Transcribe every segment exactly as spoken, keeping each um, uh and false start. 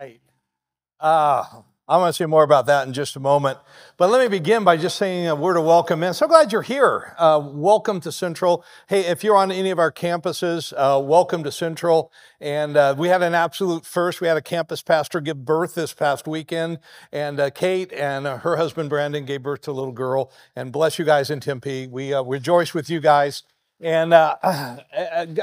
right. Uh, I'm going to say more about that in just a moment. But let me begin by just saying a word of welcome in. So glad you're here. Uh, welcome to Central. Hey, if you're on any of our campuses, uh, welcome to Central. And uh, we had an absolute first. We had a campus pastor give birth this past weekend. And uh, Kate and uh, her husband, Brandon, gave birth to a little girl. And bless you guys in Tempe. We uh, rejoice with you guys. And uh,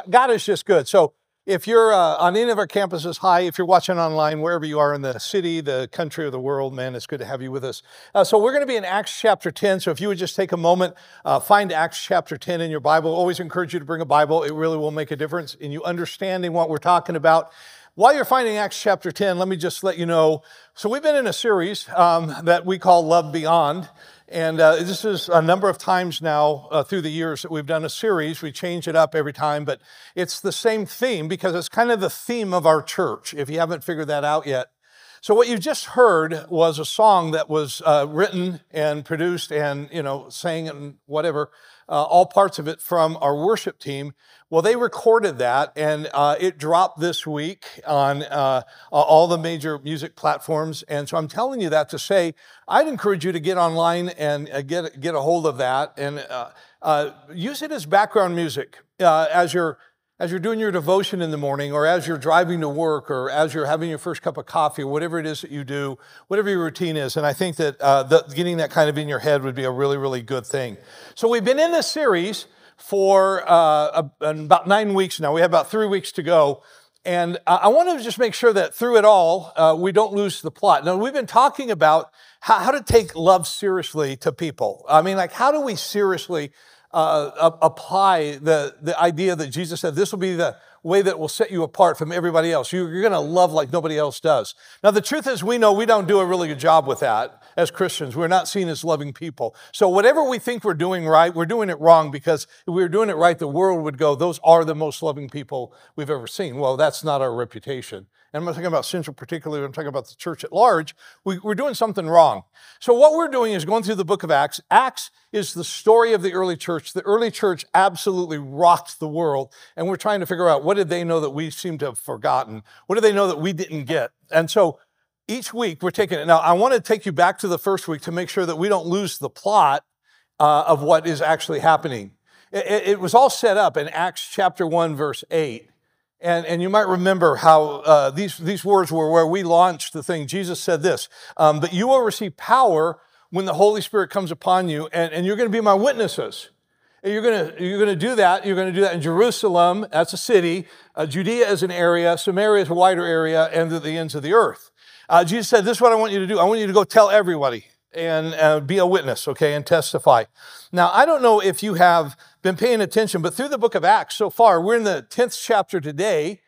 God is just good. So if you're uh, on any of our campuses, hi. If you're watching online, wherever you are in the city, the country, or the world, man, it's good to have you with us. Uh, so we're going to be in Acts chapter ten. So if you would just take a moment, uh, find Acts chapter ten in your Bible. Always encourage you to bring a Bible. It really will make a difference in you understanding what we're talking about. While you're finding Acts chapter ten, let me just let you know. So we've been in a series um, that we call Love Beyond. And uh, this is a number of times now uh, through the years that we've done a series. We change it up every time, but it's the same theme because it's kind of the theme of our church, if you haven't figured that out yet. So what you just heard was a song that was uh, written and produced and, you know, sang and whatever, uh, all parts of it from our worship team. Well, they recorded that, and uh, it dropped this week on uh, all the major music platforms. And so I'm telling you that to say, I'd encourage you to get online and uh, get, get a hold of that and uh, uh, use it as background music uh, as your As you're doing your devotion in the morning, or as you're driving to work, or as you're having your first cup of coffee, or whatever it is that you do, whatever your routine is. And I think that uh, the, getting that kind of in your head would be a really, really good thing. So we've been in this series for uh, about nine weeks now. We have about three weeks to go. And I want to just make sure that through it all, uh, we don't lose the plot. Now, we've been talking about how, how to take love seriously to people. I mean, like, how do we seriously Uh, apply the, the idea that Jesus said, this will be the way that will set you apart from everybody else. You, you're going to love like nobody else does. Now, the truth is, we know we don't do a really good job with that as Christians. We're not seen as loving people. So whatever we think we're doing right, we're doing it wrong, because if we were doing it right, the world would go, those are the most loving people we've ever seen. Well, that's not our reputation. And I'm not talking about Central particularly, I'm talking about the church at large. We, we're doing something wrong. So what we're doing is going through the book of Acts. Acts is the story of the early church. The early church absolutely rocked the world. And we're trying to figure out, what did they know that we seem to have forgotten? What did they know that we didn't get? And so each week we're taking it. Now, I want to take you back to the first week to make sure that we don't lose the plot uh, of what is actually happening. It, it was all set up in Acts chapter one, verse eight. And, and you might remember how uh, these, these words were where we launched the thing. Jesus said this, um, but you will receive power when the Holy Spirit comes upon you, and, and you're going to be my witnesses. And you're going to, you're going to do that. You're going to do that in Jerusalem, that's a city. Uh, Judea is an area. Samaria is a wider area, and to the ends of the earth. Uh, Jesus said, this is what I want you to do. I want you to go tell everybody and uh, be a witness, okay, and testify. Now, I don't know if you have been paying attention, but through the book of Acts so far, we're in the tenth chapter today,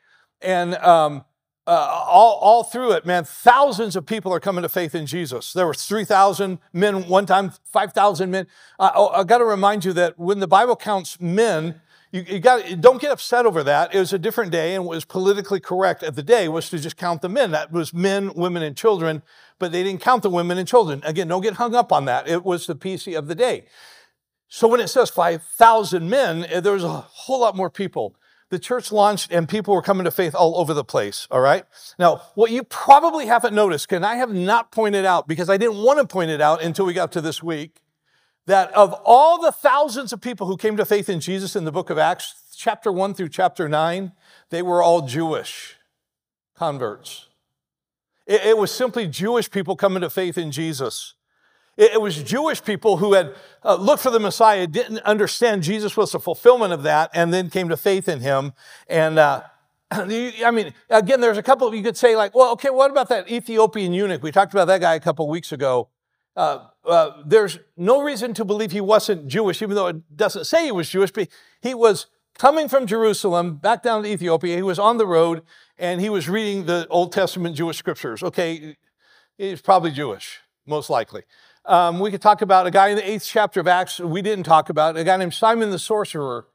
and um, uh, all, all through it, man, thousands of people are coming to faith in Jesus. There were three thousand men one time, five thousand men. Uh, I got to remind you that when the Bible counts men, you, you got don't get upset over that. It was a different day, and what was politically correct at the day was to just count the men. That was men, women, and children, but they didn't count the women and children. Again, don't get hung up on that. It was the P C of the day. So when it says five thousand men, there was a whole lot more people. The church launched, and people were coming to faith all over the place, all right? Now, what you probably haven't noticed, and I have not pointed out, because I didn't want to point it out until we got to this week, that of all the thousands of people who came to faith in Jesus in the book of Acts, chapter one through chapter nine, they were all Jewish converts. It, it was simply Jewish people coming to faith in Jesus. It was Jewish people who had uh, looked for the Messiah, didn't understand Jesus was the fulfillment of that, and then came to faith in him. And uh, I mean, again, there's a couple, you could say like, well, okay, what about that Ethiopian eunuch? We talked about that guy a couple weeks ago. Uh, uh, there's no reason to believe he wasn't Jewish, even though it doesn't say he was Jewish, but he was coming from Jerusalem back down to Ethiopia. He was on the road, and he was reading the Old Testament Jewish scriptures. Okay, he's probably Jewish, most likely. Um, we could talk about a guy in the eighth chapter of Acts we didn't talk about, a guy named Simon the Sorcerer.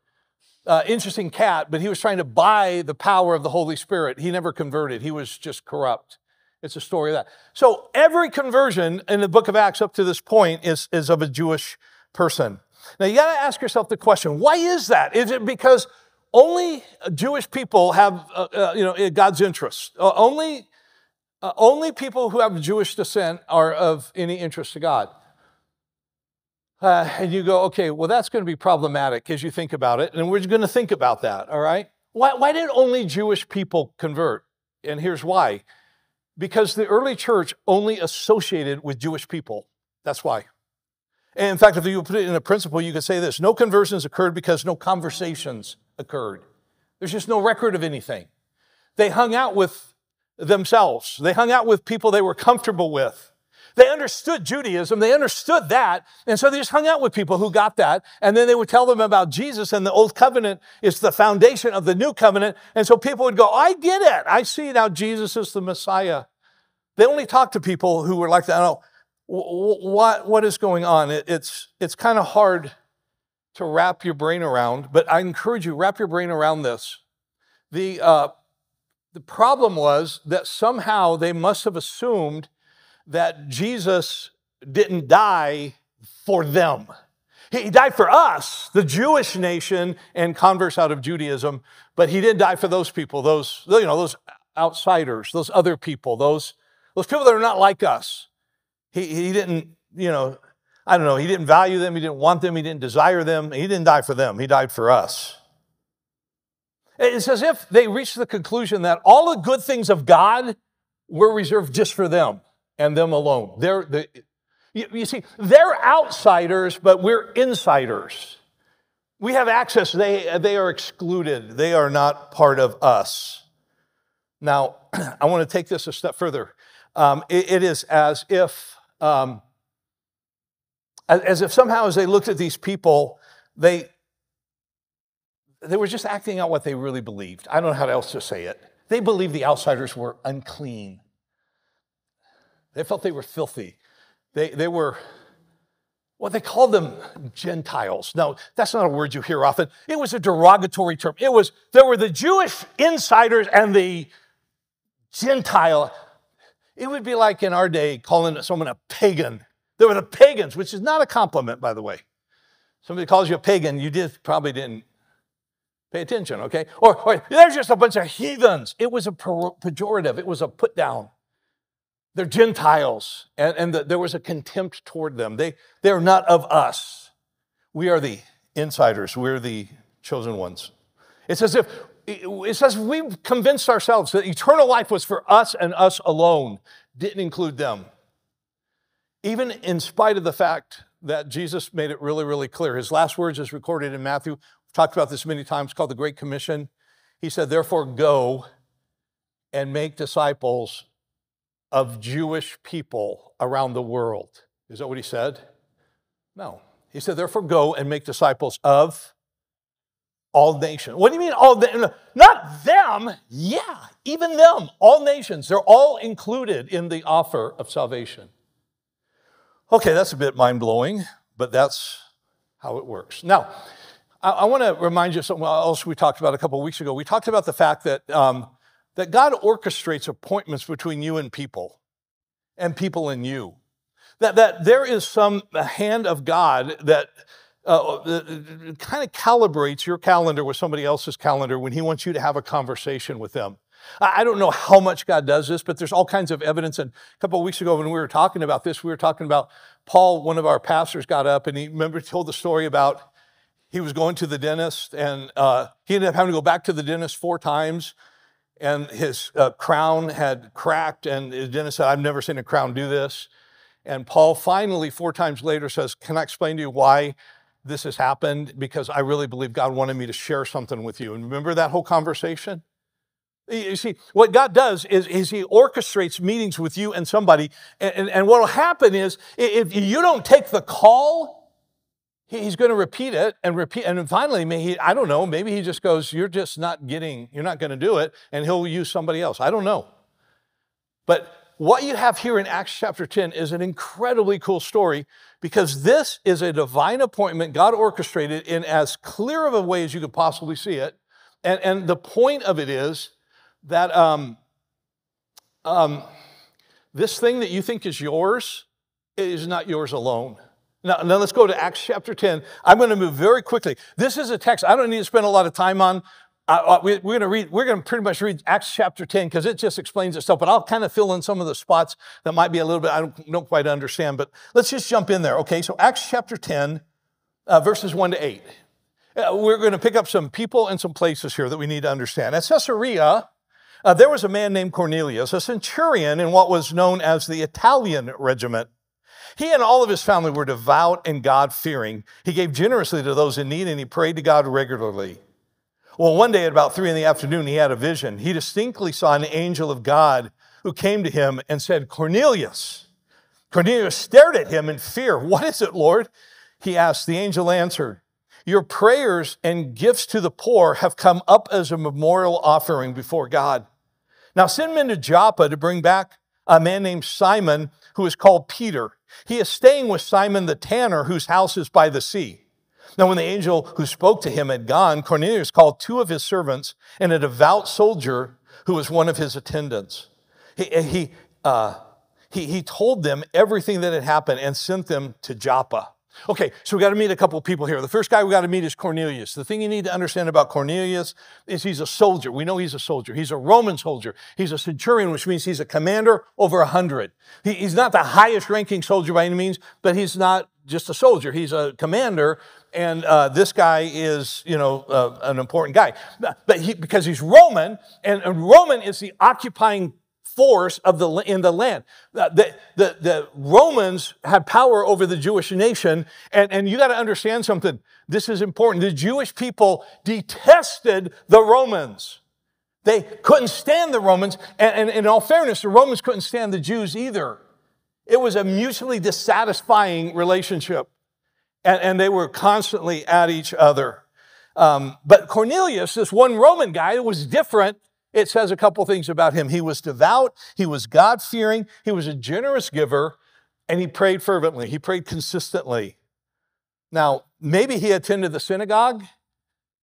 Uh, interesting cat, but he was trying to buy the power of the Holy Spirit. He never converted. He was just corrupt. It's a story of that. So every conversion in the book of Acts up to this point is, is of a Jewish person. Now, you got to ask yourself the question, why is that? Is it because only Jewish people have uh, uh, you know, God's interest? Uh, only Uh, only people who have Jewish descent are of any interest to God. Uh, and you go, okay, well, that's going to be problematic as you think about it. And we're going to think about that, all right? Why, why did only Jewish people convert? And here's why. Because the early church only associated with Jewish people. That's why. And in fact, if you put it in a principle, you could say this. No conversions occurred because no conversations occurred. There's just no record of anything. They hung out with themselves. They hung out with people they were comfortable with. They understood Judaism. They understood that. And so they just hung out with people who got that. And then they would tell them about Jesus, and the old covenant is the foundation of the new covenant. And so people would go, I get it. I see now Jesus is the Messiah. They only talked to people who were like that. Oh, what, what is going on? It's, it's kind of hard to wrap your brain around, but I encourage you, wrap your brain around this. The, uh, the problem was that somehow they must have assumed that Jesus didn't die for them. He died for us, the Jewish nation, and converts out of Judaism, but he didn't die for those people, those, you know, those outsiders, those other people, those, those people that are not like us. He, he didn't, you know, I don't know, he didn't value them, he didn't want them, he didn't desire them, he didn't die for them, he died for us. It's as if they reached the conclusion that all the good things of God were reserved just for them. And them alone. They're, they, you, you see, they're outsiders, but we're insiders. We have access. They, they are excluded. They are not part of us. Now, I want to take this a step further. Um, it, it is as if, um, as, as if somehow as they looked at these people, they, they were just acting out what they really believed. I don't know how else to say it. They believed the outsiders were unclean. They felt they were filthy. They, they were, well, they called them Gentiles. Now, that's not a word you hear often. It was a derogatory term. It was, there were the Jewish insiders and the Gentile. It would be like in our day calling someone a pagan. There were the pagans, which is not a compliment, by the way. Somebody calls you a pagan, you did, probably didn't pay attention, okay? Or, or there's just a bunch of heathens. It was a pejorative. It was a put down. They're Gentiles, and, and the, there was a contempt toward them. They, they're not of us. We are the insiders. We're the chosen ones. It's as if, it's as if we've convinced ourselves that eternal life was for us and us alone, didn't include them. Even in spite of the fact that Jesus made it really, really clear. His last words is recorded in Matthew. We've talked about this many times, called the Great Commission. He said, therefore, go and make disciples of Jewish people around the world. Is that what he said? No. He said, therefore, go and make disciples of all nations. What do you mean all nations? Not them. Yeah, even them. All nations. They're all included in the offer of salvation. Okay, that's a bit mind-blowing, but that's how it works. Now, I, I want to remind you of something else we talked about a couple of weeks ago. We talked about the fact that um, that God orchestrates appointments between you and people, and people and you. That, that there is some hand of God that uh, kind of calibrates your calendar with somebody else's calendar when he wants you to have a conversation with them. I don't know how much God does this, but there's all kinds of evidence. And a couple of weeks ago when we were talking about this, we were talking about Paul, one of our pastors, got up and he remember told the story about he was going to the dentist, and uh, he ended up having to go back to the dentist four times. And his uh, crown had cracked, and the dentist said, I've never seen a crown do this. And Paul finally, four times later, says, can I explain to you why this has happened? Because I really believe God wanted me to share something with you. And remember that whole conversation? You see, what God does is, is he orchestrates meetings with you and somebody. And, and, and what will happen is, if you don't take the call, he's going to repeat it and repeat, and finally, he, I don't know, maybe he just goes, you're just not getting, you're not going to do it, and he'll use somebody else. I don't know. But what you have here in Acts chapter ten is an incredibly cool story, because this is a divine appointment God orchestrated in as clear of a way as you could possibly see it. And, and the point of it is that um, um, this thing that you think is yours is not yours alone. Now, now, let's go to Acts chapter ten. I'm going to move very quickly. This is a text I don't need to spend a lot of time on. I, we, we're going to read, we're going to pretty much read Acts chapter ten because it just explains itself, but I'll kind of fill in some of the spots that might be a little bit, I don't, don't quite understand, but let's just jump in there. Okay, so Acts chapter ten, uh, verses one to eight. Uh, we're going to pick up some people and some places here that we need to understand. At Caesarea, uh, there was a man named Cornelius, a centurion in what was known as the Italian regiment. He and all of his family were devout and God-fearing. He gave generously to those in need, and he prayed to God regularly. Well, one day at about three in the afternoon, he had a vision. He distinctly saw an angel of God who came to him and said, Cornelius. Cornelius stared at him in fear. What is it, Lord? He asked. The angel answered, your prayers and gifts to the poor have come up as a memorial offering before God. Now send men to Joppa to bring back a man named Simon, who is called Peter. He is staying with Simon the Tanner, whose house is by the sea. Now, when the angel who spoke to him had gone, Cornelius called two of his servants and a devout soldier who was one of his attendants. He, he, uh, he, he told them everything that had happened and sent them to Joppa. Okay, so we got to meet a couple of people here. The first guy we got to meet is Cornelius. The thing you need to understand about Cornelius is he's a soldier. We know he's a soldier. He's a Roman soldier. He's a centurion, which means he's a commander over a hundred. He, he's not the highest ranking soldier by any means, but he's not just a soldier. He's a commander, and uh, this guy is, you know, uh, an important guy. But he, because he's Roman, and, and Roman is the occupying force of the, in the land. Uh, the, the, the Romans had power over the Jewish nation, and, and you got to understand something. This is important. The Jewish people detested the Romans. They couldn't stand the Romans, and, and, and in all fairness, the Romans couldn't stand the Jews either. It was a mutually dissatisfying relationship, and, and they were constantly at each other. Um, but Cornelius, this one Roman guy, was different. It says a couple things about him. He was devout, he was God-fearing, he was a generous giver, and he prayed fervently. He prayed consistently. Now, maybe he attended the synagogue.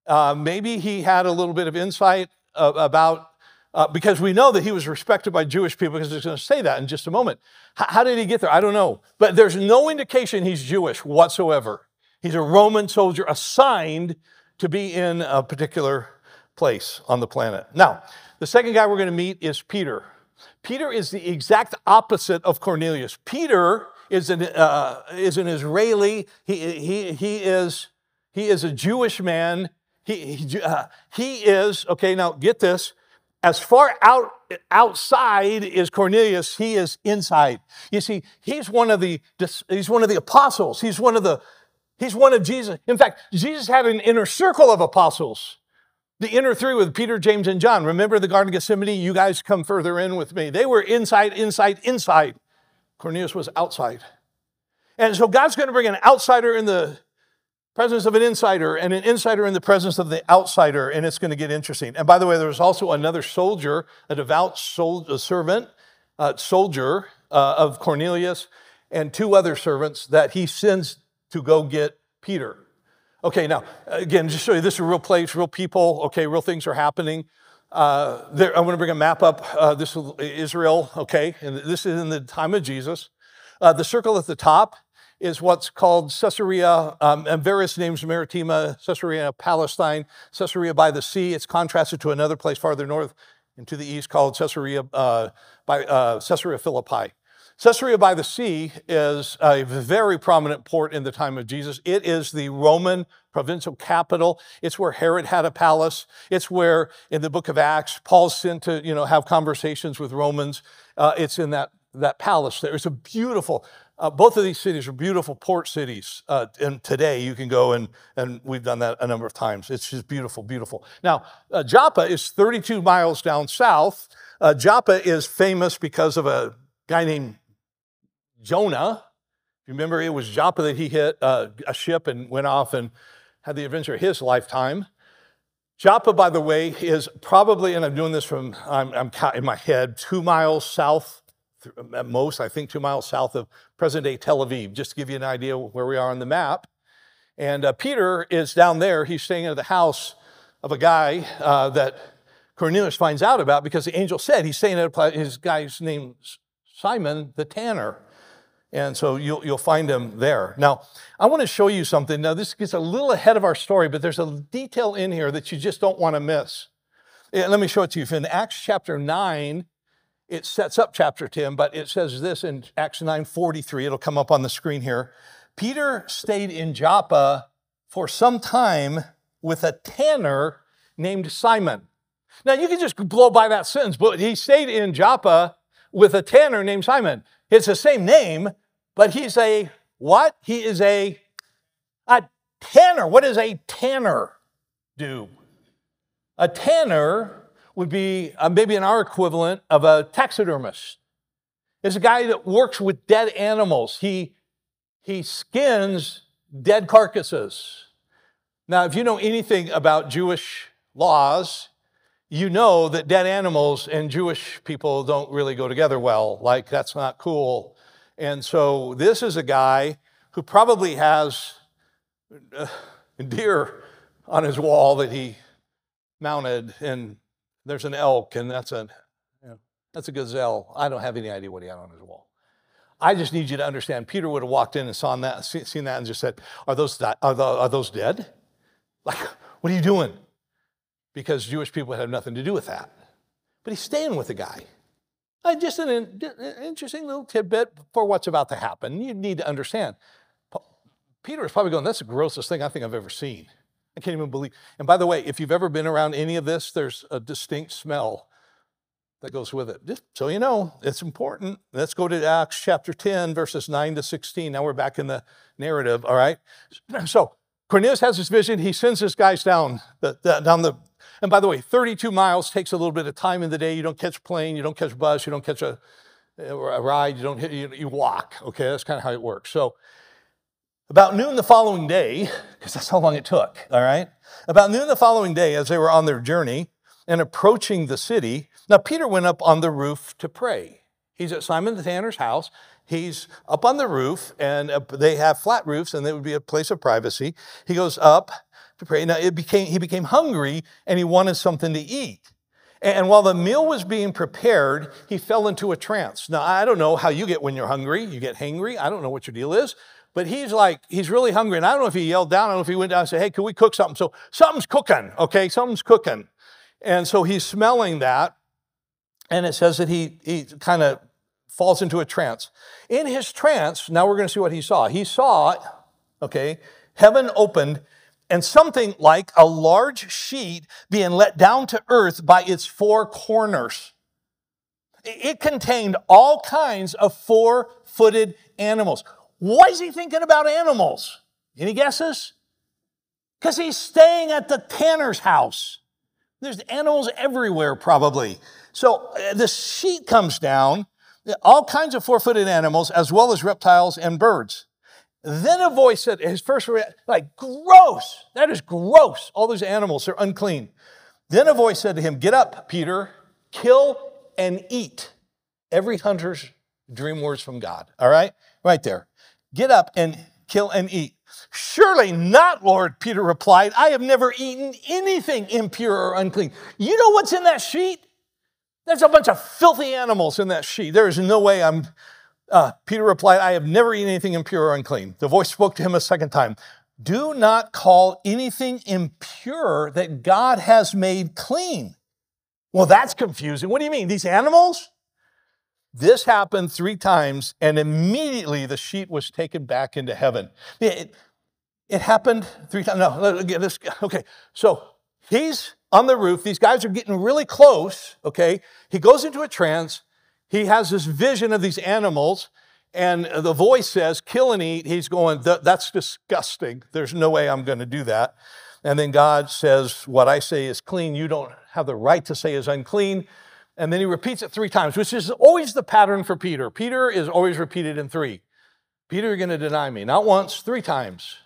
Uh, maybe he had a little bit of insight uh, about Uh, because we know that he was respected by Jewish people, because he's going to say that in just a moment. H- how did he get there? I don't know. But there's no indication he's Jewish whatsoever. He's a Roman soldier assigned to be in a particular place on the planet. Now, the second guy we're going to meet is Peter. Peter is the exact opposite of Cornelius. Peter is an, uh, is an Israeli. He, he, he, is, he is a Jewish man. He, he, uh, he is, okay, now get this. As far out, outside is Cornelius, he is inside. You see, he's one of the he's one of the apostles. He's one of the he's one of Jesus. In fact, Jesus had an inner circle of apostles. The inner three with Peter, James, and John. Remember the Garden of Gethsemane? You guys come further in with me. They were inside, inside, inside. Cornelius was outside. And so God's going to bring an outsider in the presence of an insider, and an insider in the presence of the outsider, and it's going to get interesting. And by the way, there was also another soldier, a devout sol- a servant, uh, soldier uh, of Cornelius, and two other servants that he sends to go get Peter. Okay, now, again, just show you, this is a real place, real people, okay, real things are happening. Uh, there, I want to bring a map up. Uh, this is Israel, okay, and this is in the time of Jesus. Uh, the circle at the top is what's called Caesarea, um, and various names, Maritima, Caesarea Palestine, Caesarea by the sea. It's contrasted to another place farther north and to the east called Caesarea, uh, by, uh, Caesarea Philippi. Caesarea by the sea is a very prominent port in the time of Jesus. It is the Roman provincial capital. It's where Herod had a palace. It's where, in the book of Acts, Paul's sent to, you know, have conversations with Romans. Uh, it's in that, that palace there. It's a beautiful... Uh, both of these cities are beautiful port cities, uh, and today you can go, and, and we've done that a number of times. It's just beautiful, beautiful. Now, uh, Joppa is thirty-two miles down south. Uh, Joppa is famous because of a guy named Jonah. You remember, it was Joppa that he hit uh, a ship and went off and had the adventure of his lifetime. Joppa, by the way, is probably, and I'm doing this from, I'm, I'm in my head, two miles south. At most, I think, two miles south of present-day Tel Aviv, just to give you an idea where we are on the map. And uh, Peter is down there. He's staying at the house of a guy uh, that Cornelius finds out about because the angel said he's staying at a place. His guy's named Simon the Tanner. And so you'll, you'll find him there. Now, I want to show you something. Now, this gets a little ahead of our story, but there's a detail in here that you just don't want to miss. And let me show it to you. In Acts chapter nine, it sets up chapter ten, but it says this in Acts nine forty-three. It'll come up on the screen here. Peter stayed in Joppa for some time with a tanner named Simon. Now, you can just blow by that sentence, but he stayed in Joppa with a tanner named Simon. It's the same name, but he's a what? He is a, a tanner. What does a tanner do? A tanner would be uh, maybe in our equivalent of a taxidermist. It's a guy that works with dead animals. He, he skins dead carcasses. Now, if you know anything about Jewish laws, you know that dead animals and Jewish people don't really go together well. Like, that's not cool. And so this is a guy who probably has a deer on his wall that he mounted, and there's an elk, and that's a, you know, that's a gazelle. I don't have any idea what he had on his wall. I just need you to understand, Peter would have walked in and saw that, seen that and just said, are those, are those dead? Like, what are you doing? Because Jewish people had nothing to do with that. But he's staying with the guy. Just an in, interesting little tidbit for what's about to happen. You need to understand. Peter is probably going, that's the grossest thing I think I've ever seen. I can't even believe. And by the way, if you've ever been around any of this, there's a distinct smell that goes with it. Just so you know, it's important. Let's go to Acts chapter ten, verses nine to sixteen. Now we're back in the narrative, all right? So Cornelius has this vision. He sends his guys down the, the, down the... And by the way, thirty-two miles takes a little bit of time in the day. You don't catch a plane, you don't catch a bus, you don't catch a, a ride, you don't you, you walk. Okay, that's kind of how it works. So about noon the following day, because that's how long it took, all right? About noon the following day, as they were on their journey and approaching the city, now Peter went up on the roof to pray. He's at Simon the Tanner's house. He's up on the roof, and they have flat roofs, and it would be a place of privacy. He goes up to pray. Now, it became, he became hungry, and he wanted something to eat. And while the meal was being prepared, he fell into a trance. Now, I don't know how you get when you're hungry. You get hangry. I don't know what your deal is. But he's like, he's really hungry. And I don't know if he yelled down. I don't know if he went down and said, hey, can we cook something? So something's cooking, okay? Something's cooking. And so he's smelling that. And it says that he, he kind of falls into a trance. In his trance, now we're going to see what he saw. He saw, okay, heaven opened, and something like a large sheet being let down to earth by its four corners. It contained all kinds of four-footed animals. Why is he thinking about animals? Any guesses? Because he's staying at the tanner's house. There's animals everywhere, probably. So uh, the sheet comes down, all kinds of four-footed animals, as well as reptiles and birds. Then a voice said, his first reaction, like, gross, that is gross. All those animals are unclean. Then a voice said to him, get up, Peter, kill and eat. Every hunter's dream words from God, all right? Right there. Get up and kill and eat. Surely not, Lord, Peter replied. I have never eaten anything impure or unclean. You know what's in that sheet? There's a bunch of filthy animals in that sheet. There is no way I'm... Uh, Peter replied, I have never eaten anything impure or unclean. The voice spoke to him a second time. Do not call anything impure that God has made clean. Well, that's confusing. What do you mean? These animals? This happened three times, and immediately the sheet was taken back into heaven. It, it, it happened three times. No, let's get this. Okay, so he's on the roof. These guys are getting really close, okay? He goes into a trance. He has this vision of these animals, and the voice says, kill and eat. He's going, that's disgusting. There's no way I'm going to do that. And then God says, what I say is clean. You don't have the right to say is unclean. And then he repeats it three times, which is always the pattern for Peter. Peter is always repeated in three. Peter, you're going to deny me. Not once, three times.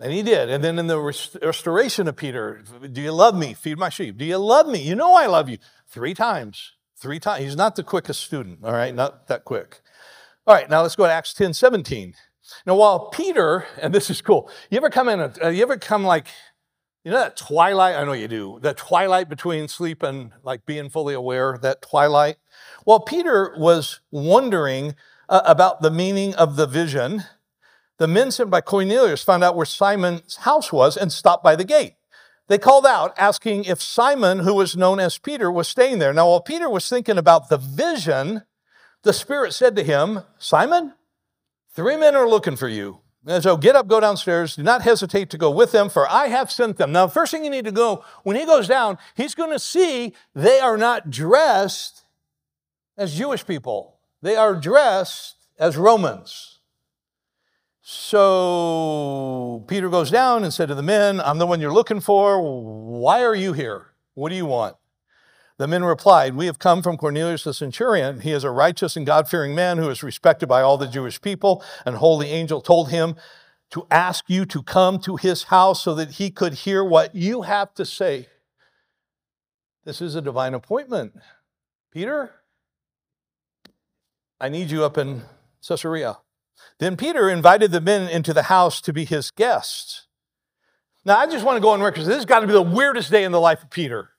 And he did. And then in the rest- restoration of Peter, do you love me? Feed my sheep. Do you love me? You know I love you. Three times. Three times. He's not the quickest student, all right? Not that quick. All right, now let's go to Acts ten seventeen. Now, while Peter, and this is cool, you ever come in, a, you ever come like, you know that twilight? I know you do. That twilight between sleep and like being fully aware, that twilight. While Peter was wondering uh, about the meaning of the vision, the men sent by Cornelius found out where Simon's house was and stopped by the gate. They called out asking if Simon, who was known as Peter, was staying there. Now, while Peter was thinking about the vision, the Spirit said to him, Simon, three men are looking for you. And so get up, go downstairs. Do not hesitate to go with them, for I have sent them. Now, first thing you need to go, when he goes down, he's going to see they are not dressed as Jewish people. They are dressed as Romans. So Peter goes down and said to the men, I'm the one you're looking for. Why are you here? What do you want? The men replied, we have come from Cornelius the centurion. He is a righteous and God-fearing man who is respected by all the Jewish people. And holy angel told him to ask you to come to his house so that he could hear what you have to say. This is a divine appointment. Peter, I need you up in Caesarea. Then Peter invited the men into the house to be his guests. Now, I just want to go on record. This has got to be the weirdest day in the life of Peter.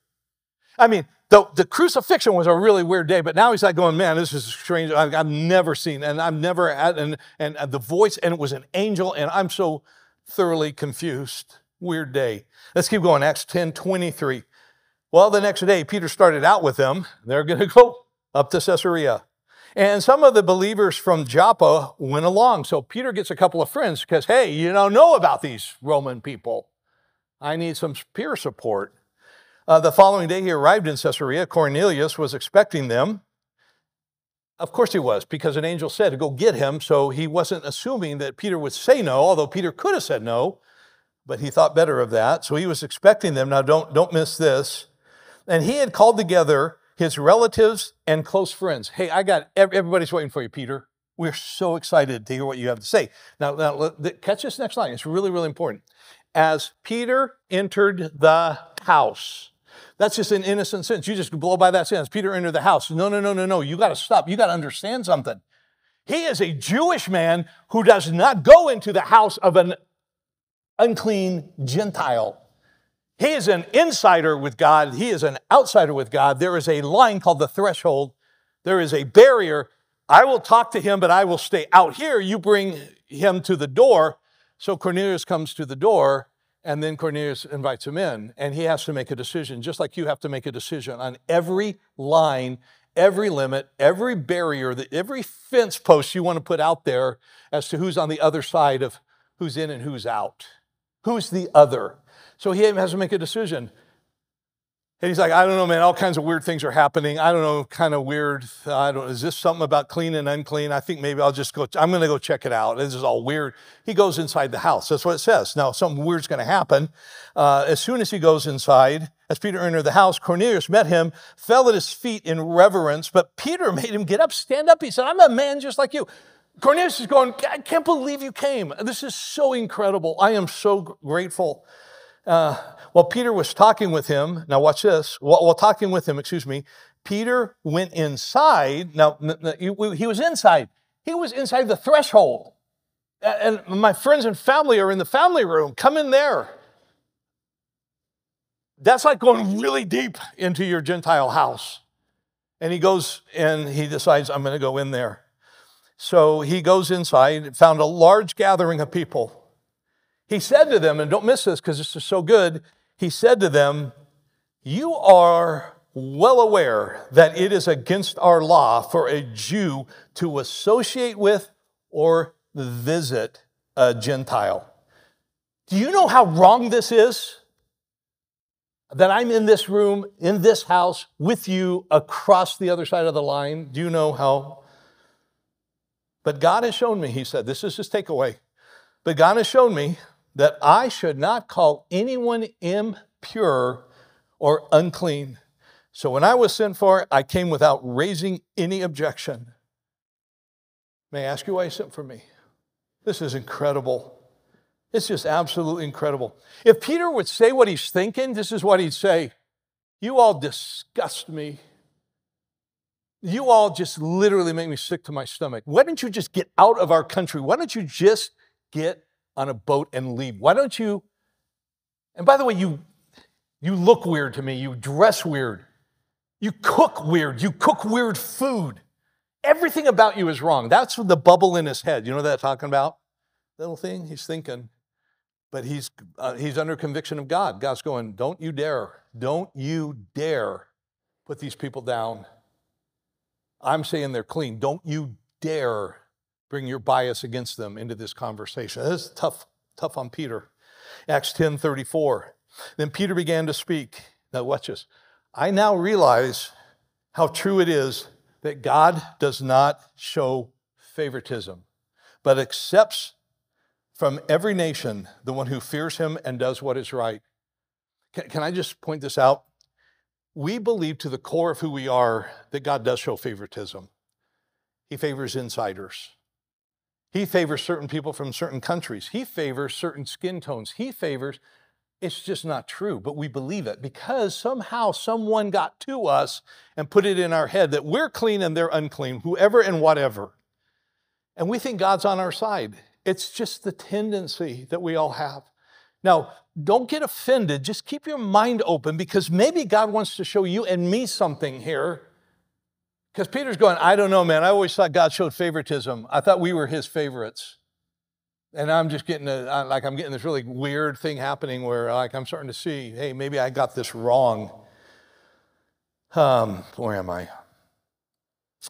I mean, The, the crucifixion was a really weird day, but now he's like going, man, this is strange. I've, I've never seen, and I've never, had, and, and the voice, and it was an angel, and I'm so thoroughly confused. Weird day. Let's keep going, Acts ten twenty-three. Well, the next day, Peter started out with them. They're going to go up to Caesarea. And some of the believers from Joppa went along. So Peter gets a couple of friends because, hey, you don't know about these Roman people. I need some peer support. Uh, the following day, he arrived in Caesarea. Cornelius was expecting them. Of course he was, because an angel said to go get him, so he wasn't assuming that Peter would say no, although Peter could have said no, but he thought better of that. So he was expecting them. Now, don't, don't miss this. And he had called together his relatives and close friends. Hey, I got, everybody's waiting for you, Peter. We're so excited to hear what you have to say. Now, now catch this next line. It's really, really important. As Peter entered the house. That's just an innocent sentence. You just blow by that sentence. Peter entered the house. No, no, no, no, no. You got to stop. You got to understand something. He is a Jewish man who does not go into the house of an unclean Gentile. He is an insider with God. He is an outsider with God. There is a line called the threshold. There is a barrier. I will talk to him, but I will stay out here. You bring him to the door. So Cornelius comes to the door. And then Cornelius invites him in, and he has to make a decision, just like you have to make a decision on every line, every limit, every barrier, every fence post you want to put out there as to who's on the other side of who's in and who's out. Who's the other? So he has to make a decision. And he's like, I don't know, man, all kinds of weird things are happening. I don't know, kind of weird. I don't, is this something about clean and unclean? I think maybe I'll just go, I'm going to go check it out. This is all weird. He goes inside the house. That's what it says. Now, something weird's going to happen. Uh, as soon as he goes inside, as Peter entered the house, Cornelius met him, fell at his feet in reverence, but Peter made him get up, stand up. He said, I'm a man just like you. Cornelius is going, I can't believe you came. This is so incredible. I am so grateful. Uh, while Peter was talking with him, now watch this, while, while talking with him, excuse me, Peter went inside. Now, he was inside. He was inside the threshold. And my friends and family are in the family room. Come in there. That's like going really deep into your Gentile house. And he goes and he decides, I'm going to go in there. So he goes inside and found a large gathering of people. He said to them, and don't miss this because this is so good, he said to them, you are well aware that it is against our law for a Jew to associate with or visit a Gentile. Do you know how wrong this is? That I'm in this room, in this house, with you across the other side of the line? Do you know how? But God has shown me, he said, this is his takeaway. But God has shown me that I should not call anyone impure or unclean. So when I was sent for, I came without raising any objection. May I ask you why you sent for me? This is incredible. It's just absolutely incredible. If Peter would say what he's thinking, this is what he'd say. You all disgust me. You all just literally make me sick to my stomach. Why don't you just get out of our country? Why don't you just get on a boat and leave? Why don't you, and by the way, you you look weird to me. You dress weird. You cook weird. You cook weird food. Everything about you is wrong. That's the bubble in his head. You know what that's talking about? Little thing he's thinking. But he's, uh, he's under conviction of God. God's going, don't you dare. Don't you dare put these people down. I'm saying they're clean. Don't you dare bring your bias against them into this conversation. This is tough, tough on Peter. Acts ten thirty-four. Then Peter began to speak. Now watch this. I now realize how true it is that God does not show favoritism, but accepts from every nation the one who fears him and does what is right. Can, can I just point this out? We believe to the core of who we are that God does show favoritism. He favors insiders. He favors certain people from certain countries. He favors certain skin tones. He favors, it's just not true, but we believe it because somehow someone got to us and put it in our head that we're clean and they're unclean, whoever and whatever. And we think God's on our side. It's just the tendency that we all have. Now, don't get offended. Just keep your mind open because maybe God wants to show you and me something here. Because Peter's going, I don't know, man. I always thought God showed favoritism. I thought we were his favorites. And I'm just getting, a, like I'm getting this really weird thing happening where like I'm starting to see, hey, maybe I got this wrong. Um, where am I?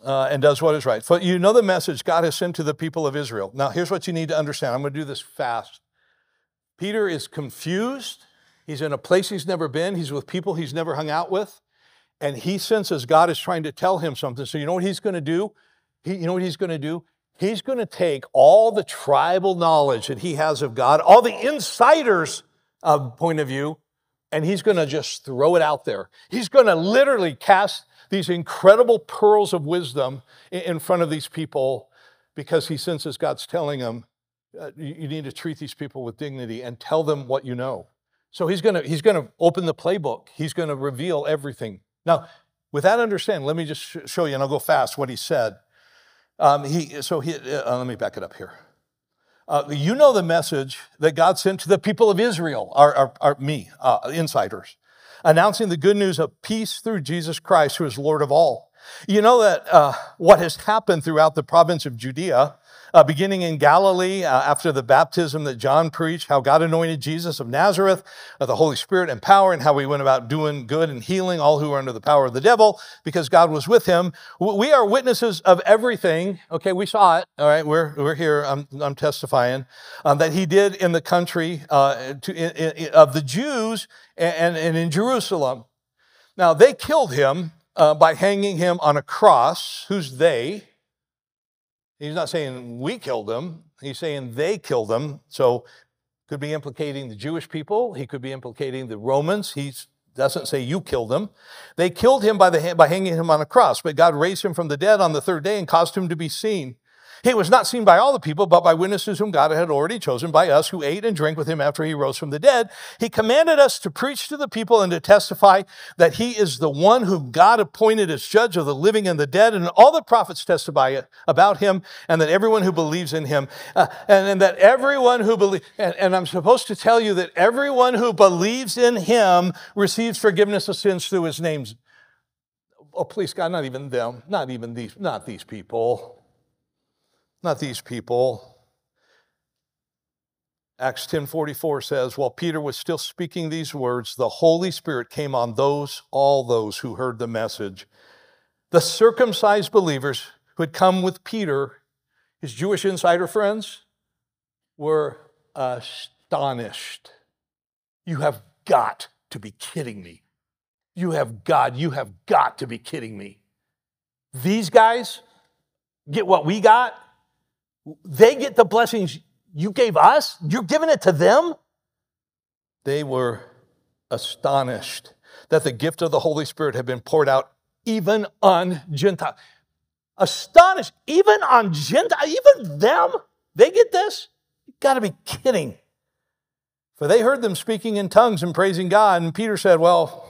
Uh, and does what is right. For you know the message God has sent to the people of Israel. Now, here's what you need to understand. I'm going to do this fast. Peter is confused. He's in a place he's never been. He's with people he's never hung out with. And he senses God is trying to tell him something. So you know what he's going to do? He, you know what he's going to do? He's going to take all the tribal knowledge that he has of God, all the insider's uh, point of view, and he's going to just throw it out there. He's going to literally cast these incredible pearls of wisdom in front of these people because he senses God's telling them, uh, you need to treat these people with dignity and tell them what you know. So he's gonna, he's gonna open the playbook. He's gonna reveal everything. Now, with that understanding, let me just sh- show you, and I'll go fast, what he said. Um, he, so he, uh, let me back it up here. Uh, you know the message that God sent to the people of Israel, our, our, our, me, uh, insiders. Announcing the good news of peace through Jesus Christ, who is Lord of all. You know that uh, what has happened throughout the province of Judea, uh, beginning in Galilee uh, after the baptism that John preached, how God anointed Jesus of Nazareth of the Holy Spirit and power, and how we went about doing good and healing all who were under the power of the devil because God was with him. We are witnesses of everything. Okay, we saw it. All right, we're we're here. I'm I'm testifying um, that he did in the country uh, to, in, in, of the Jews. And, and in Jerusalem. Now, they killed him uh, by hanging him on a cross. Who's they? He's not saying we killed him. He's saying they killed him. So could be implicating the Jewish people. He could be implicating the Romans. He doesn't say you killed him. They killed him by, the, by hanging him on a cross, but God raised him from the dead on the third day and caused him to be seen. He was not seen by all the people, but by witnesses whom God had already chosen, by us who ate and drank with him after he rose from the dead. He commanded us to preach to the people and to testify that he is the one whom God appointed as judge of the living and the dead, and all the prophets testify about him, and that everyone who believes in him, uh, and, and that everyone who believes, and, and I'm supposed to tell you that everyone who believes in him receives forgiveness of sins through his names. Oh, please, God, not even them, not even these, not these people. Not these people. Acts ten forty-four says, while Peter was still speaking these words, the Holy Spirit came on those, all those who heard the message. The circumcised believers who had come with Peter, his Jewish insider friends, were astonished. You have got to be kidding me. You have God, you have got to be kidding me. These guys get what we got? They get the blessings you gave us? You're giving it to them? They were astonished that the gift of the Holy Spirit had been poured out even on Gentiles. Astonished, even on Gentiles, even them? They get this? You've got to be kidding. For they heard them speaking in tongues and praising God, and Peter said, well,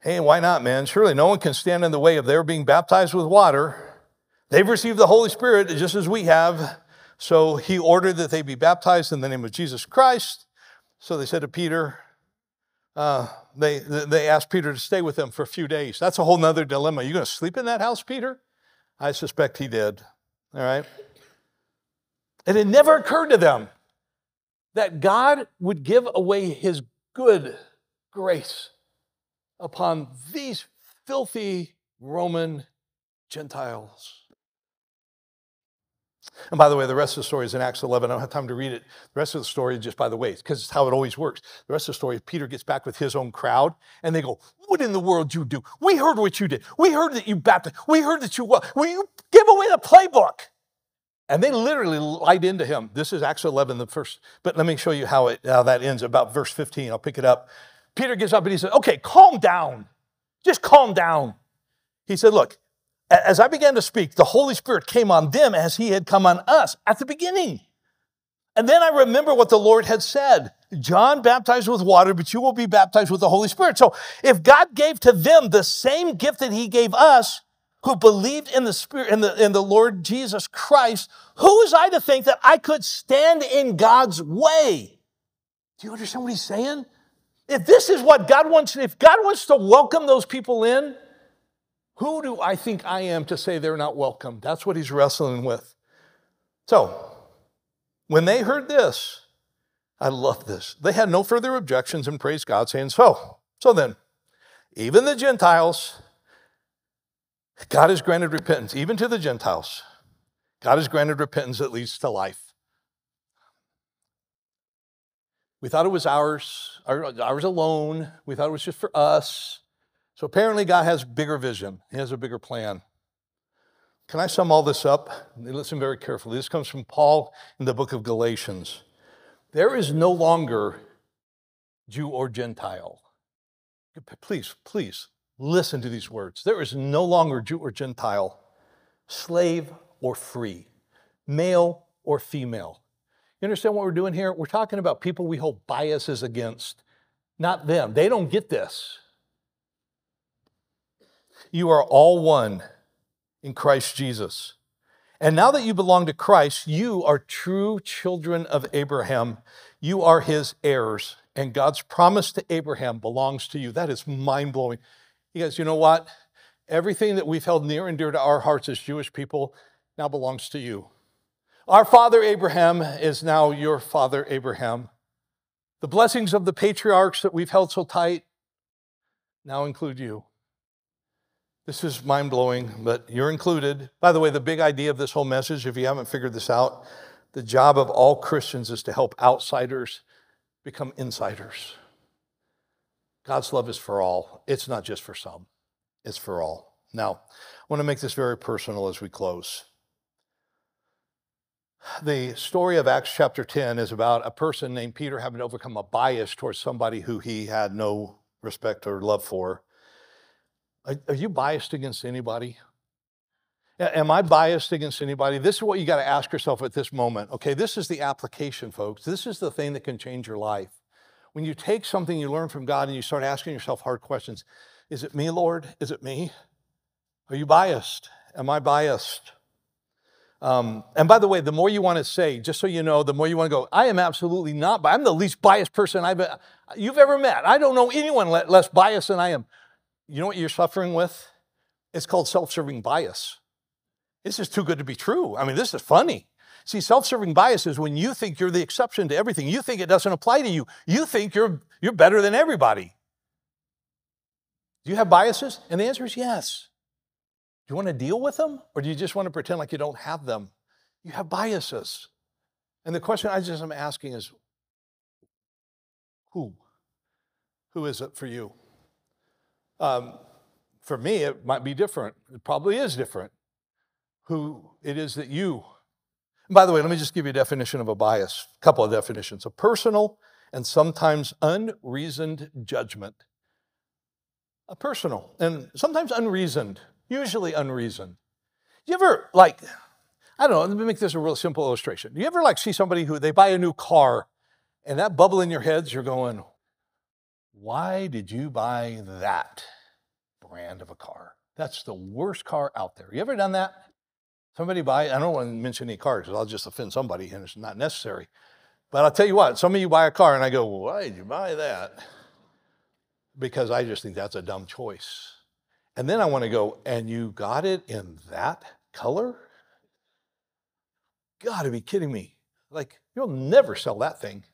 hey, why not, man? Surely no one can stand in the way of their being baptized with water. They've received the Holy Spirit just as we have. So he ordered that they be baptized in the name of Jesus Christ. So they said to Peter, uh, they, they asked Peter to stay with them for a few days. That's a whole nother dilemma. You're going to sleep in that house, Peter? I suspect he did, all right? And it never occurred to them that God would give away his good grace upon these filthy Roman Gentiles. And by the way, the rest of the story is in Acts eleven. I don't have time to read it. The rest of the story, just by the way, because it's how it always works. The rest of the story, Peter gets back with his own crowd, and they go, what in the world did you do? We heard what you did. We heard that you baptized. We heard that you, well, you give away the playbook. And they literally lied into him. This is Acts eleven, the first. But let me show you how, it, how that ends, about verse fifteen. I'll pick it up. Peter gets up and he says, okay, calm down. Just calm down. He said, look, as I began to speak, the Holy Spirit came on them as he had come on us at the beginning. And then I remember what the Lord had said. John baptized with water, but you will be baptized with the Holy Spirit. So if God gave to them the same gift that he gave us, who believed in the Spirit, in the, in the Lord Jesus Christ, who was I to think that I could stand in God's way? Do you understand what he's saying? If this is what God wants, if God wants to welcome those people in, who do I think I am to say they're not welcome? That's what he's wrestling with. So, when they heard this, I love this. They had no further objections and praised God, saying, so, so then, even the Gentiles, God has granted repentance, even to the Gentiles. God has granted repentance that leads to life. We thought it was ours, ours alone. We thought it was just for us. So apparently God has bigger vision. He has a bigger plan. Can I sum all this up? Listen very carefully. This comes from Paul in the book of Galatians. There is no longer Jew or Gentile. Please, please listen to these words. There is no longer Jew or Gentile, slave or free, male or female. You understand what we're doing here? We're talking about people we hold biases against, not them. They don't get this. You are all one in Christ Jesus. And now that you belong to Christ, you are true children of Abraham. You are his heirs, and God's promise to Abraham belongs to you. That is mind-blowing. You guys, you know what? Everything that we've held near and dear to our hearts as Jewish people now belongs to you. Our father Abraham is now your father Abraham. The blessings of the patriarchs that we've held so tight now include you. This is mind-blowing, but you're included. By the way, the big idea of this whole message, if you haven't figured this out, the job of all Christians is to help outsiders become insiders. God's love is for all. It's not just for some. It's for all. Now, I want to make this very personal as we close. The story of Acts chapter ten is about a person named Peter having to overcome a bias towards somebody who he had no respect or love for. Are you biased against anybody? Am I biased against anybody? This is what you got to ask yourself at this moment. Okay, this is the application, folks. This is the thing that can change your life. When you take something you learn from God and you start asking yourself hard questions, is it me, Lord? Is it me? Are you biased? Am I biased? Um, and by the way, the more you want to say, just so you know, the more you want to go, I am absolutely not biased. I'm the least biased person I've you've ever met. I don't know anyone less biased than I am. You know what you're suffering with? It's called self-serving bias. This is too good to be true. I mean, this is funny. See, self-serving bias is when you think you're the exception to everything. You think it doesn't apply to you. You think you're, you're better than everybody. Do you have biases? And the answer is yes. Do you want to deal with them? Or do you just want to pretend like you don't have them? You have biases. And the question I just am asking is, who? Who is it for you? Um, for me, it might be different. It probably is different who it is that you. And by the way, let me just give you a definition of a bias, a couple of definitions. A personal and sometimes unreasoned judgment. A personal and sometimes unreasoned, usually unreasoned. Do you ever, like, I don't know, let me make this a real simple illustration. Do you ever, like, see somebody who, they buy a new car, and that bubble in your heads, you're going, why did you buy that brand of a car? That's the worst car out there. You ever done that? Somebody buy, I don't want to mention any cars because I'll just offend somebody and it's not necessary. But I'll tell you what, some of you buy a car and I go, why did you buy that? Because I just think that's a dumb choice. And then I want to go, and you got it in that Color? Gotta be kidding me. Like, you'll never sell that thing.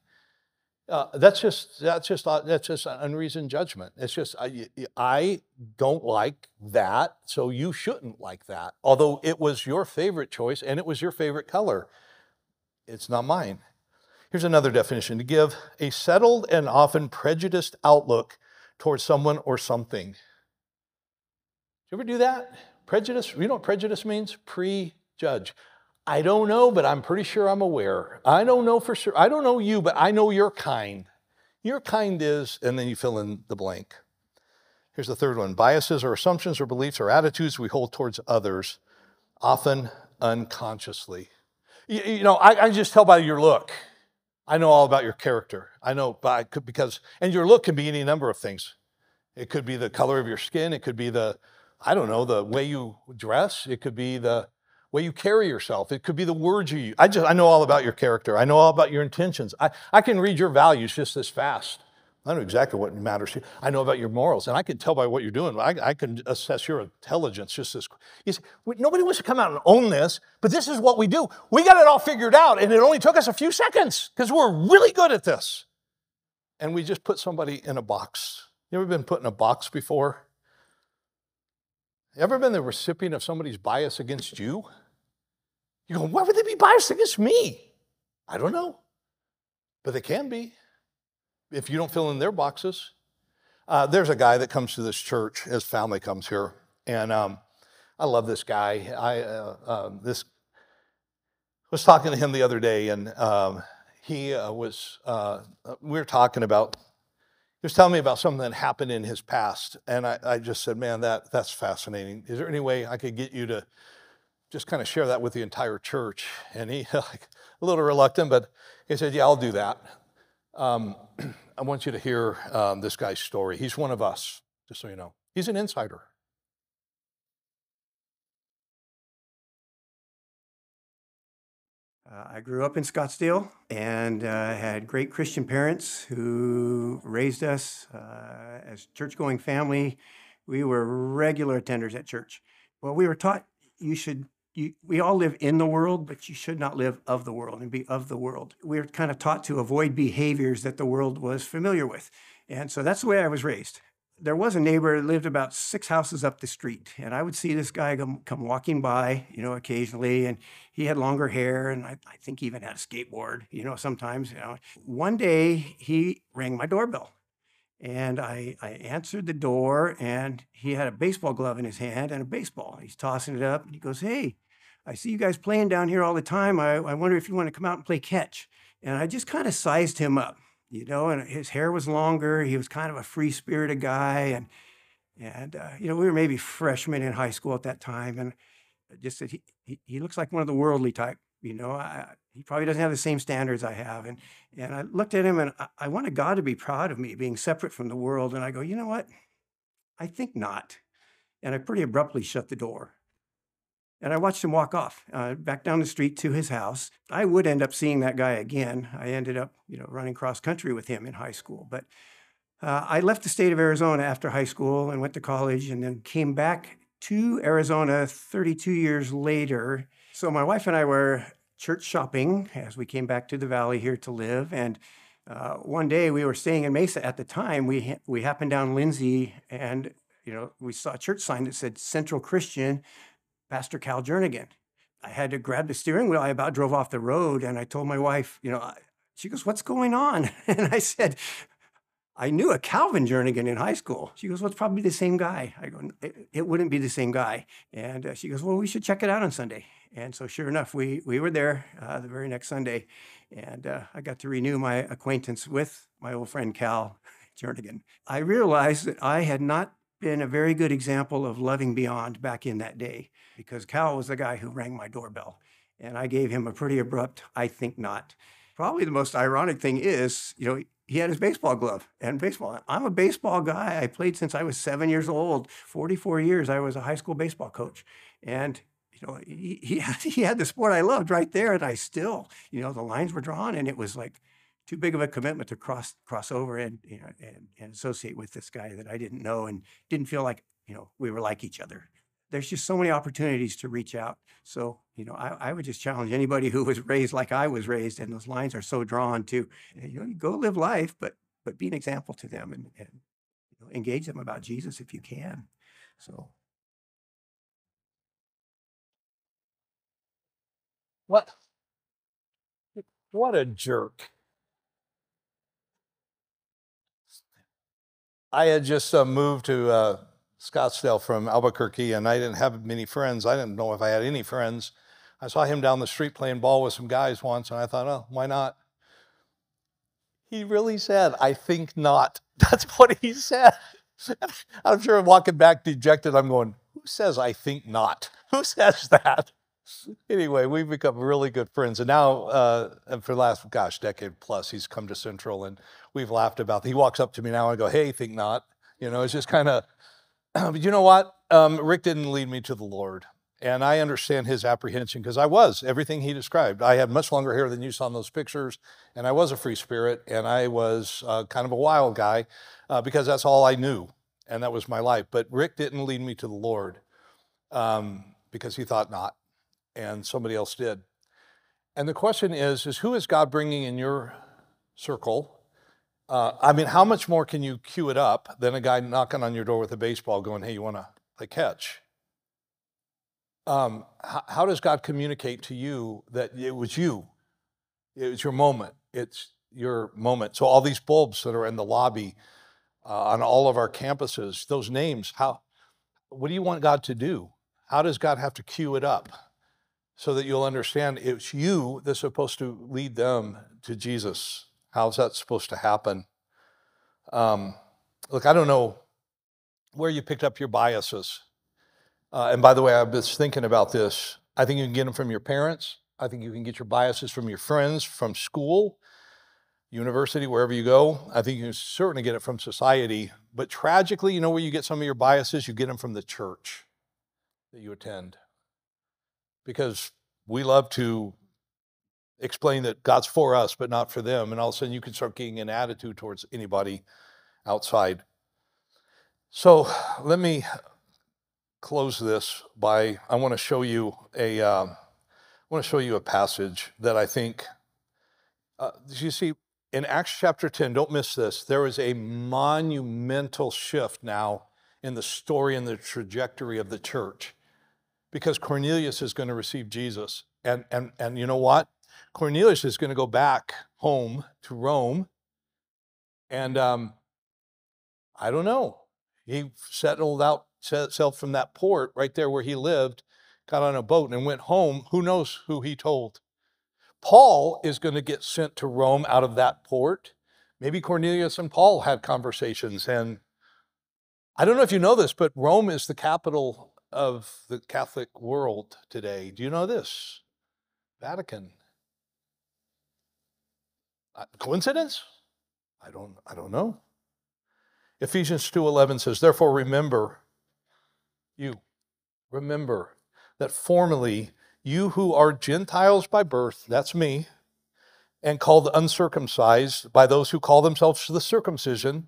Uh, that's just that's just that's just an unreasoned judgment. It's just I, I don't like that, so you shouldn't like that. Although it was your favorite choice and it was your favorite color, it's not mine. Here's another definition: to give a settled and often prejudiced outlook towards someone or something. Did you ever do that? Prejudice. You know what prejudice means? Prejudge. I don't know, but I'm pretty sure I'm aware. I don't know for sure. I don't know you, but I know your kind. Your kind is, and then you fill in the blank. Here's the third one. Biases or assumptions or beliefs or attitudes we hold towards others, often unconsciously. You, you know, I, I just tell by your look. I know all about your character. I know by, because, and your look can be any number of things. It could be the color of your skin. It could be the, I don't know, the way you dress. It could be the way you carry yourself. It could be the words you use. I just, I know all about your character. I know all about your intentions. I, I can read your values just this fast. I know exactly what matters to you. I know about your morals, and I can tell by what you're doing. I, I can assess your intelligence just as quick. Nobody wants to come out and own this, but this is what we do. We got it all figured out, and it only took us a few seconds because we're really good at this. And we just put somebody in a box. You ever been put in a box before? Ever been the recipient of somebody's bias against you? You go, why would they be biased against me? I don't know. But they can be if you don't fill in their boxes. Uh, there's a guy that comes to this church. His family comes here. And um, I love this guy. I uh, uh, this was talking to him the other day. And um, he uh, was, uh, we were talking about, he was telling me about something that happened in his past, and I, I just said, man, that, that's fascinating. Is there any way I could get you to just kind of share that with the entire church? And he, like, a little reluctant, but he said, yeah, I'll do that. Um, I want you to hear um, this guy's story. He's one of us, just so you know. He's an insider. Uh, I grew up in Scottsdale and uh, had great Christian parents who raised us uh, as church-going family. We were regular attenders at church. Well, we were taught you should, you, we all live in the world, but you should not live of the world and be of the world. We were kind of taught to avoid behaviors that the world was familiar with. And so that's the way I was raised. There was a neighbor that lived about six houses up the street, and I would see this guy come, come walking by, you know, occasionally, and he had longer hair, and I, I think he even had a skateboard, you know, sometimes, you know. One day, he rang my doorbell, and I, I answered the door, and he had a baseball glove in his hand and a baseball. He's tossing it up, and he goes, hey, I see you guys playing down here all the time. I, I wonder if you want to come out and play catch. And I just kind of sized him up. You know, and his hair was longer. He was kind of a free-spirited guy. And, and uh, you know, we were maybe freshmen in high school at that time. And just that he, he, he looks like one of the worldly type. You know, I, he probably doesn't have the same standards I have. And, and I looked at him, and I, I wanted God to be proud of me being separate from the world. And I go, you know what? I think not. And I pretty abruptly shut the door. And I watched him walk off, uh, back down the street to his house. I would end up seeing that guy again. I ended up, you know, running cross-country with him in high school. But uh, I left the state of Arizona after high school and went to college and then came back to Arizona thirty-two years later. So my wife and I were church shopping as we came back to the valley here to live. And uh, one day we were staying in Mesa at the time. We, ha we happened down Lindsay and, you know, we saw a church sign that said Central Christian Pastor Cal Jernigan. I had to grab the steering wheel. I about drove off the road, and I told my wife, you know, she goes, what's going on? And I said, I knew a Calvin Jernigan in high school. She goes, well, it's probably the same guy. I go, it, it wouldn't be the same guy. And uh, she goes, well, we should check it out on Sunday. And so sure enough, we, we were there uh, the very next Sunday, and uh, I got to renew my acquaintance with my old friend Cal Jernigan. I realized that I had not been a very good example of loving beyond back in that day, because Cal was the guy who rang my doorbell, and I gave him a pretty abrupt, I think not. Probably the most ironic thing is, you know, he had his baseball glove and baseball. I'm a baseball guy. I played since I was seven years old. forty-four years, I was a high school baseball coach. And, you know, he, he, had, he had the sport I loved right there, and I still, you know, the lines were drawn, and it was like too big of a commitment to cross cross over and, you know, and, and associate with this guy that I didn't know and didn't feel like, you know, we were like each other. there's just so many opportunities to reach out. So, you know, I, I would just challenge anybody who was raised like I was raised, and those lines are so drawn to, you know, you go live life, but but be an example to them, and, and you know, engage them about Jesus if you can. So. What? What a jerk. I had just uh, moved to uh, Scottsdale from Albuquerque, and I didn't have many friends. I didn't know if I had any friends. I saw him down the street playing ball with some guys once, and I thought, oh, why not? He really said, I think not. That's what he said. I'm sure I'm walking back dejected. I'm going, who says I think not? Who says that? Anyway, we've become really good friends. And now, uh, for the last, gosh, decade plus, he's come to Central, and we've laughed about it. He walks up to me now and I go, hey, think not. You know, it's just kind of, but you know what? Um, Rick didn't lead me to the Lord. And I understand his apprehension, because I was everything he described. I had much longer hair than you saw in those pictures, and I was a free spirit, and I was uh, kind of a wild guy, uh, because that's all I knew, and that was my life. But Rick didn't lead me to the Lord um, because he thought not. And somebody else did. And the question is, is who is God bringing in your circle? Uh, I mean, how much more can you cue it up than a guy knocking on your door with a baseball going, hey, you want to play catch? Um, how, how does God communicate to you that it was you? It was your moment. It's your moment. So all these bulbs that are in the lobby uh, on all of our campuses, those names, how? What do you want God to do? How does God have to cue it up? So that you'll understand it's you that's supposed to lead them to Jesus. How's that supposed to happen? Um, look, I don't know where you picked up your biases. Uh, and by the way, I've been thinking about this. I think you can get them from your parents. I think you can get your biases from your friends, from school, university, wherever you go. I think you can certainly get it from society. But tragically, you know where you get some of your biases? You get them from the church that you attend. Because we love to explain that God's for us, but not for them. And all of a sudden, you can start getting an attitude towards anybody outside. So let me close this by, I want to show you a, um, I want to show you a passage that I think, uh, you see, in Acts chapter ten, don't miss this, there is a monumental shift now in the story and the trajectory of the church. Because Cornelius is going to receive Jesus. And, and, and you know what? Cornelius is going to go back home to Rome. And um, I don't know. He settled out himself from that port right there where he lived, got on a boat and went home. Who knows who he told? Paul is going to get sent to Rome out of that port. Maybe Cornelius and Paul had conversations. And I don't know if you know this, but Rome is the capital of the Catholic world today. Do you know this? Vatican. Uh, coincidence? I don't, I don't know. Ephesians two eleven says, therefore remember, you, remember that formerly you who are Gentiles by birth, that's me, and called uncircumcised by those who call themselves the circumcision,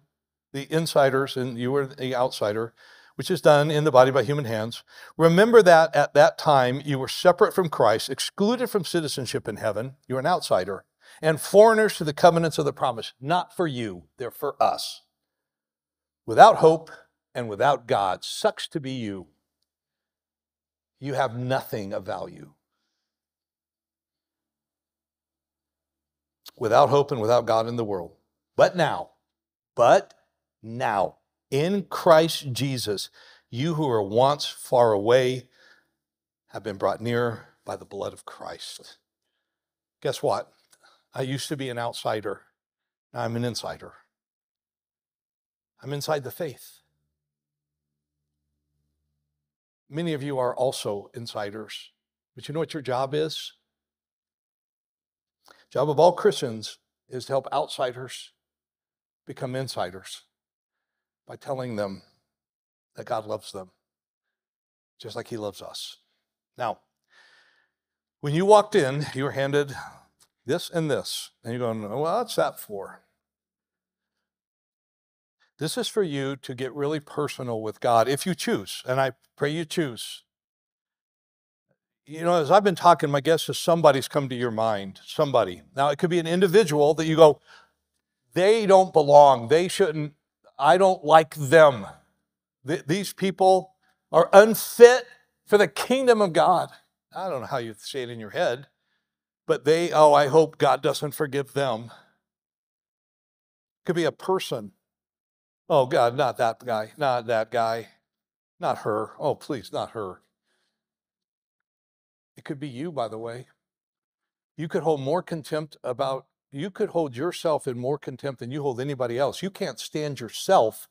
the insiders, and you were the outsider, which is done in the body by human hands. Remember that at that time you were separate from Christ, excluded from citizenship in heaven. You're an outsider. And foreigners to the covenants of the promise. Not for you. They're for us. Without hope and without God. Sucks to be you. You have nothing of value. Without hope and without God in the world. But now. But now. In Christ Jesus, you who were once far away have been brought near by the blood of Christ. Guess what? I used to be an outsider. Now I'm an insider. I'm inside the faith. Many of you are also insiders, but you know what your job is? The job of all Christians is to help outsiders become insiders. By telling them that God loves them, just like he loves us. Now, when you walked in, you were handed this and this, and you're going, well, what's that for? This is for you to get really personal with God, if you choose, and I pray you choose. You know, as I've been talking, my guess is somebody's come to your mind, somebody. Now, it could be an individual that you go, they don't belong, they shouldn't, I don't like them. Th- these people are unfit for the kingdom of God. I don't know how you say it in your head, but they, oh, I hope God doesn't forgive them. Could be a person. Oh, God, not that guy, not that guy, not her. Oh, please, not her. It could be you, by the way. You could hold more contempt about, you could hold yourself in more contempt than you hold anybody else. You can't stand yourself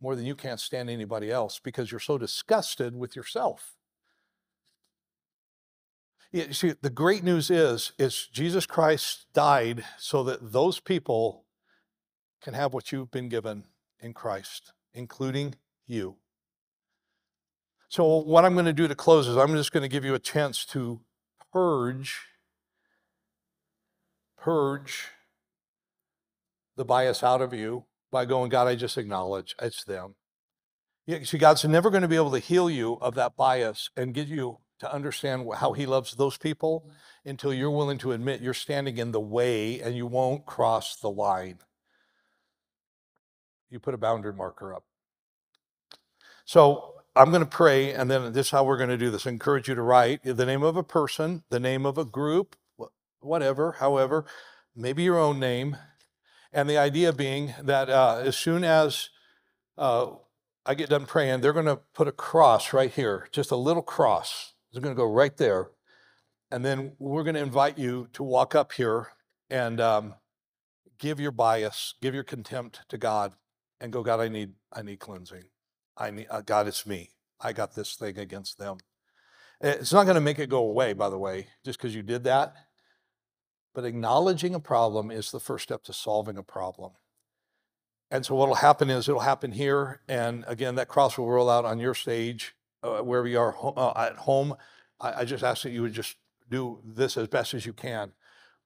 more than you can't stand anybody else because you're so disgusted with yourself. You see, the great news is, is Jesus Christ died so that those people can have what you've been given in Christ, including you. So what I'm going to do to close is I'm just going to give you a chance to purge, purge the bias out of you by going, God, I just acknowledge it's them. You see, God's never going to be able to heal you of that bias and get you to understand how he loves those people until you're willing to admit you're standing in the way and you won't cross the line. You put a boundary marker up. So I'm going to pray, and then this is how we're going to do this. I encourage you to write the name of a person, the name of a group, whatever, however, maybe your own name. And the idea being that uh, as soon as uh, I get done praying, they're going to put a cross right here, just a little cross. It's going to go right there. And then we're going to invite you to walk up here and um, give your bias, give your contempt to God, and go, God, I need, I need cleansing. I need, uh, God, it's me. I got this thing against them. It's not going to make it go away, by the way, just because you did that. But acknowledging a problem is the first step to solving a problem. And so what will happen is it'll happen here. And again, that cross will roll out on your stage, uh, wherever you are ho- uh, at home. I, I just ask that you would just do this as best as you can.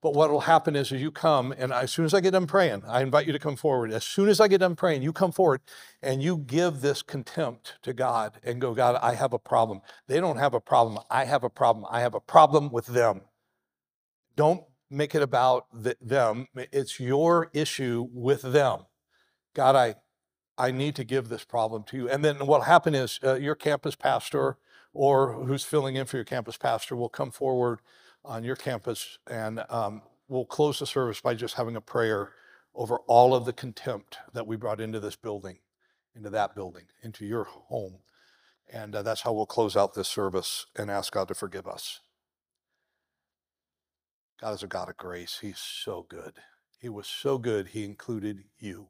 But what will happen is, as you come, and as soon as I get done praying, I invite you to come forward. As soon as I get done praying, you come forward and you give this contempt to God and go, God, I have a problem. They don't have a problem. I have a problem. I have a problem with them. Don't make it about th- them. It's your issue with them. God, I, I need to give this problem to you. And then what will happen is uh, your campus pastor or who's filling in for your campus pastor will come forward on your campus, and um, we'll close the service by just having a prayer over all of the contempt that we brought into this building, into that building, into your home. And uh, that's how we'll close out this service and ask God to forgive us. God is a God of grace. He's so good. He was so good, he included you.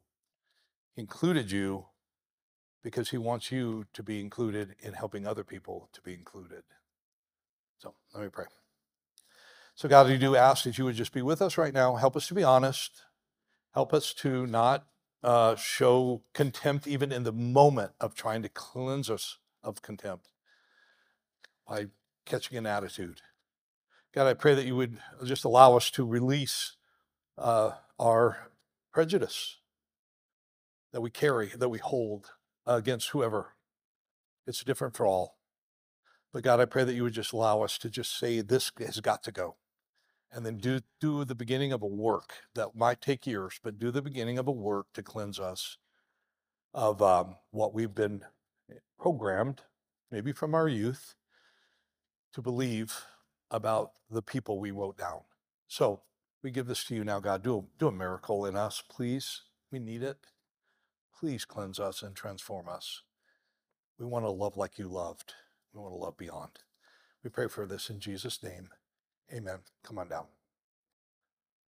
He included you because he wants you to be included in helping other people to be included. So let me pray. So God, we do ask that you would just be with us right now. Help us to be honest. Help us to not uh, show contempt even in the moment of trying to cleanse us of contempt by catching an attitude. God, I pray that you would just allow us to release uh, our prejudice that we carry, that we hold uh, against whoever. It's different for all. But God, I pray that you would just allow us to just say, this has got to go. And then do, do the beginning of a work that might take years, but do the beginning of a work to cleanse us of um, what we've been programmed, maybe from our youth, to believe about the people we wrote down. So we give this to you now, God. Do a, do a miracle in us, please. We need it. Please cleanse us and transform us. We want to love like you loved. We want to love beyond. We pray for this in Jesus' name. Amen. Come on down.